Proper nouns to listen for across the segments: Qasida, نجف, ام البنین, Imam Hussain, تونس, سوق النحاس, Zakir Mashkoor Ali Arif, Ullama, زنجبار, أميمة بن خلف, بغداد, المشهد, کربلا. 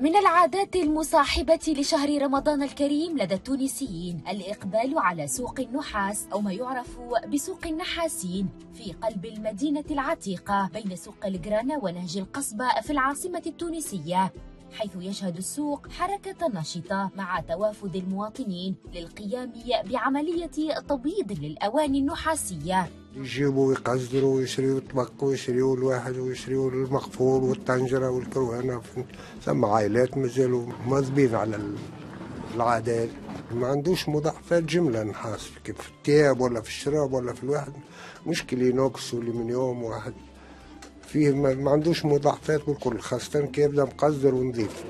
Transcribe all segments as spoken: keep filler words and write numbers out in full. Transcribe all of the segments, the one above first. من العادات المصاحبة لشهر رمضان الكريم لدى التونسيين الإقبال على سوق النحاس أو ما يعرف بسوق النحاسين في قلب المدينة العتيقة بين سوق الجرانة ونهج القصبة في العاصمة التونسية، حيث يشهد السوق حركة نشطة مع توافد المواطنين للقيام بعملية تبييض للأواني النحاسية. يجيبوا ويقزروا ويشريوا الطبق ويشريوا الواحد ويشريوا المقفول والطنجرة والكروانة، ثم عائلات مازالوا مواظبين على العادات، ما عندوش مضاعفات جملة نحاس كيف في التياب ولا في الشراب ولا في الواحد، مشكل ينوكس واللي من يوم واحد فيه ما عندوش مضاعفات بالكل، خاصة كي يبدا مقزر ونظيف.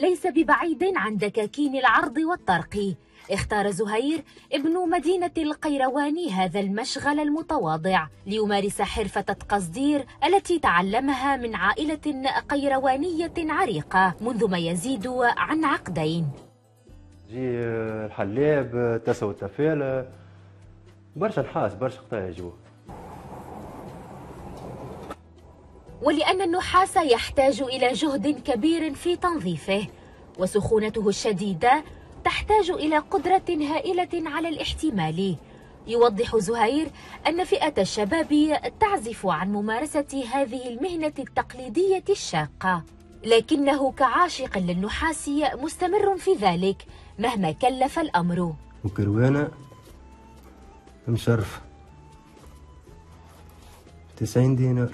ليس ببعيد عن دكاكين العرض والطرق، اختار زهير ابن مدينة القيرواني هذا المشغل المتواضع ليمارس حرفة التقصدير التي تعلمها من عائلة قيروانية عريقة منذ ما يزيد عن عقدين. جي الحلاب، تسا والتفالة، برشا نحاس، برشا قطايع جوا. ولأن النحاس يحتاج إلى جهد كبير في تنظيفه وسخونته الشديدة تحتاج إلى قدرة هائلة على الاحتمال، يوضح زهير أن فئة الشباب تعزف عن ممارسة هذه المهنة التقليدية الشاقة، لكنه كعاشق للنحاس مستمر في ذلك مهما كلف الأمر. وكروانة مشرفة تسعين دينار.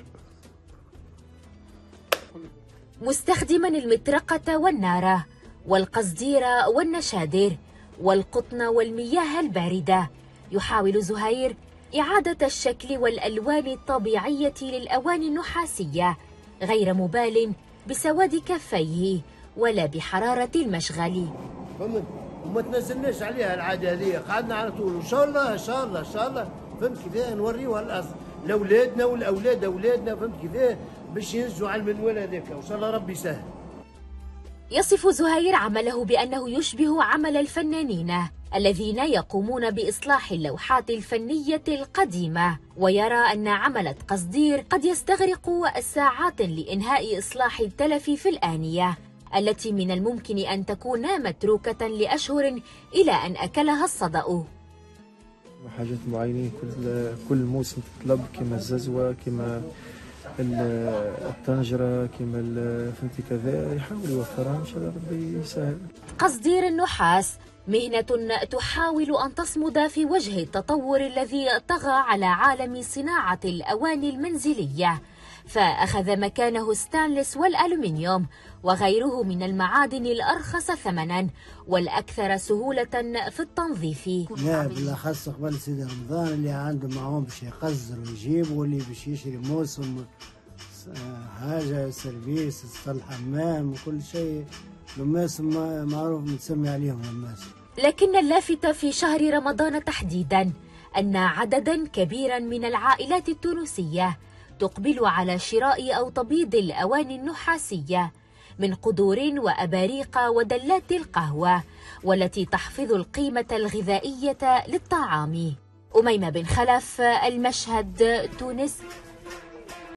مستخدما المطرقة والنارة والقصدير والنشادر والقطن والمياه الباردة، يحاول زهير إعادة الشكل والألوان الطبيعية للأواني النحاسية غير مبال بسواد كفيه ولا بحرارة المشغل. فهمت؟ وما تنزلناش عليها العادة هذه، قعدنا على طول إن شاء الله إن شاء الله إن شاء الله، فهمت كيفاه نوريوها الأصل لأولادنا والأولاد أولادنا، فهمت كيفاه باش ينزلوا على المنوال هذاك، وإن شاء الله ربي يسهل. يصف زهير عمله بأنه يشبه عمل الفنانين الذين يقومون بإصلاح اللوحات الفنية القديمة، ويرى أن عمل التقصدير قد يستغرق ساعات لإنهاء إصلاح التلف في الآنية التي من الممكن أن تكون متروكة لأشهر إلى أن أكلها الصدأ. حاجات معينة كل كل موسم تطلب، كما الززوة، كما الطنجرة، كما فهمتي كذا، يحاول يوفرها إن شاء الله ربي يسهل. قصدير النحاس مهنة تحاول أن تصمد في وجه التطور الذي طغى على عالم صناعة الأواني المنزلية، فأخذ مكانه الستانلس والألومنيوم وغيره من المعادن الأرخص ثمناً والأكثر سهولة في التنظيف. لا بالأخص قبل سيد رمضان اللي عنده معهم باش يقزر ويجيب، واللي باش يشري موسم حاجة سيرفيس الحمام وكل شيء، لماس معروف متسمي عليهم لماس. لكن اللافت في شهر رمضان تحديداً أن عدداً كبيراً من العائلات التونسية تقبل على شراء أو تبييض الأواني النحاسية من قدور وأباريق ودلات القهوة والتي تحفظ القيمة الغذائية للطعام. أميمة بن خلف، المشهد، تونس.